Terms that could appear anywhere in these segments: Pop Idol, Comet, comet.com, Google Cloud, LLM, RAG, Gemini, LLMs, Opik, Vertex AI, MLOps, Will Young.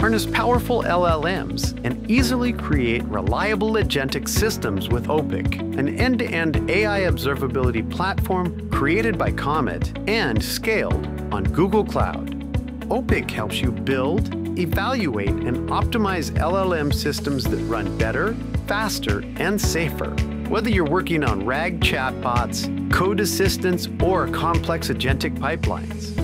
harness powerful LLMs, and easily create reliable agentic systems with Opik, an end-to-end AI observability platform created by Comet and scaled on Google Cloud. Opik helps you build, evaluate, and optimize LLM systems that run better, faster, and safer. Whether you're working on RAG chatbots, code assistants, or complex agentic pipelines,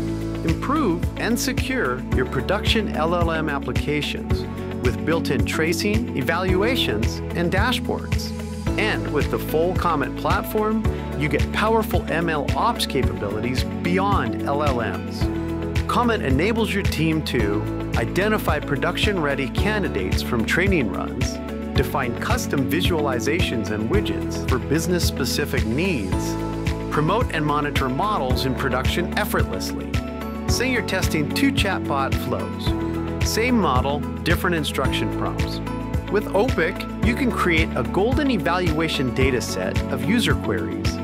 improve and secure your production LLM applications with built-in tracing, evaluations, and dashboards. And with the full Comet platform, you get powerful MLOps capabilities beyond LLMs. Comet enables your team to identify production-ready candidates from training runs, define custom visualizations and widgets for business-specific needs, promote and monitor models in production effortlessly. Say you're testing 2 chatbot flows, same model, different instruction prompts. With Opik, you can create a golden evaluation dataset of user queries,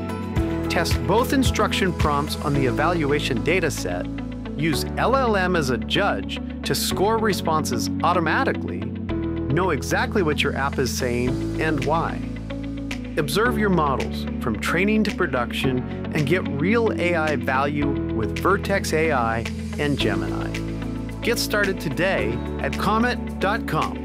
test both instruction prompts on the evaluation dataset, use LLM as a judge to score responses automatically, know exactly what your app is saying and why. Observe your models from training to production and get real AI value with Vertex AI and Gemini. Get started today at comet.com.